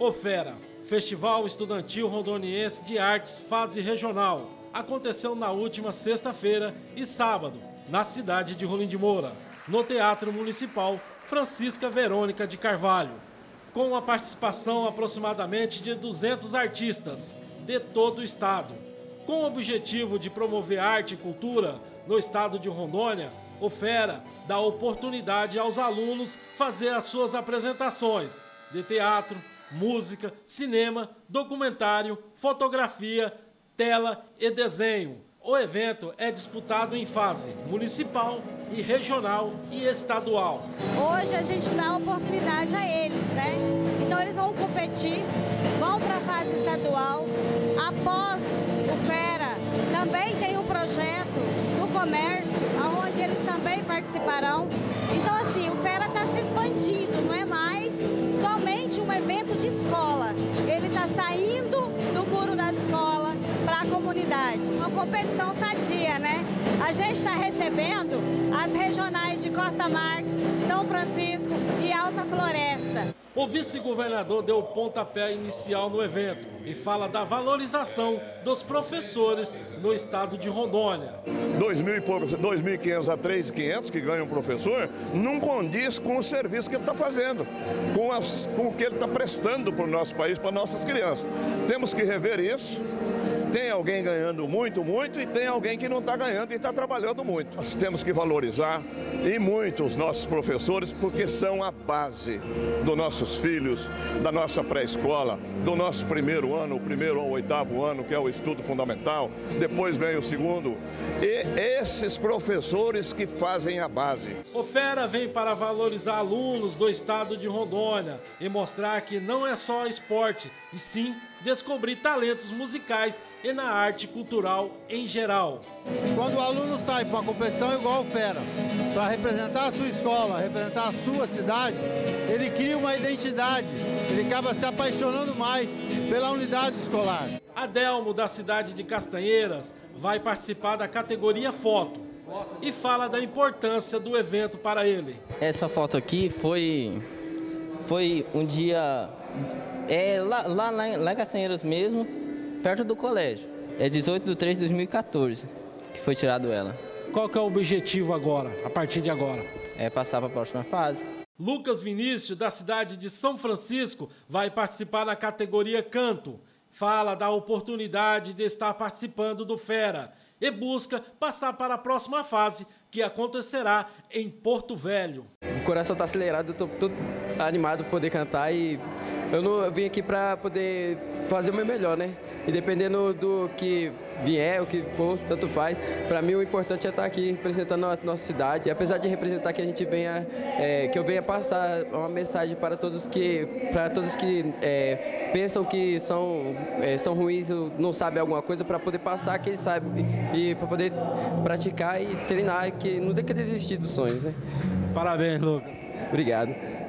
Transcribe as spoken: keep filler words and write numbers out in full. O Fera, Festival Estudantil Rondoniense de Artes Fase Regional, aconteceu na última sexta-feira e sábado, na cidade de Rolim de Moura, no Teatro Municipal Francisca Verônica de Carvalho, com a participação aproximadamente de duzentos artistas de todo o estado. Com o objetivo de promover arte e cultura no estado de Rondônia, o Fera dá oportunidade aos alunos fazer as suas apresentações de teatro, música, cinema, documentário, fotografia, tela e desenho. O evento é disputado em fase municipal e regional e estadual. Hoje a gente dá oportunidade a eles, né? Então eles vão competir, vão para a fase estadual. Após o Fera, também tem um projeto no comércio, onde eles também participarão. Então assim, o Fera está se expandindo, não é mais somente um evento de escola. Ele está saindo do muro da escola para a comunidade. Uma competição sadia, né? A gente está recebendo as regionais de Costa Marques, São Francisco e Alta Floresta. O vice-governador deu o pontapé inicial no evento e fala da valorização dos professores no estado de Rondônia. dois mil e quinhentos a três mil e quinhentos que ganha um professor não condiz com o serviço que ele está fazendo, com, as, com o que ele está prestando para o nosso país, para nossas crianças. Temos que rever isso. Tem alguém ganhando muito, muito, e tem alguém que não está ganhando e está trabalhando muito. Nós temos que valorizar, e muito, os nossos professores, porque são a base dos nossos filhos, da nossa pré-escola, do nosso primeiro ano, o primeiro ao oitavo ano, que é o estudo fundamental, depois vem o segundo. E esses professores que fazem a base. O Fera vem para valorizar alunos do estado de Rondônia e mostrar que não é só esporte, e sim descobrir talentos musicais e na arte cultural em geral. Quando o aluno sai para a competição igual o Fera, para representar a sua escola, representar a sua cidade, ele cria uma identidade, ele acaba se apaixonando mais pela unidade escolar. Adelmo, da cidade de Castanheiras, vai participar da categoria foto e fala da importância do evento para ele. Essa foto aqui foi, foi um dia... É lá, lá, lá, lá em Castanheiras mesmo, perto do colégio. É dezoito de três de dois mil e quatorze que foi tirado ela. Qual que é o objetivo agora, a partir de agora? É passar para a próxima fase. Lucas Vinícius, da cidade de São Francisco, vai participar da categoria canto. Fala da oportunidade de estar participando do Fera e busca passar para a próxima fase, que acontecerá em Porto Velho. O coração está acelerado, eu estou todo animado para poder cantar e... Eu, não, eu vim aqui para poder fazer o meu melhor, né? E dependendo do que vier, o que for, tanto faz. Para mim o importante é estar aqui representando a nossa cidade. E apesar de representar, que a gente venha, é, que eu venha passar uma mensagem para todos que, para todos que é, pensam que são, é, são ruins, não sabem alguma coisa, para poder passar quem sabe e para poder praticar e treinar, que nunca desistir dos sonhos, né? Parabéns, Lucas. Obrigado.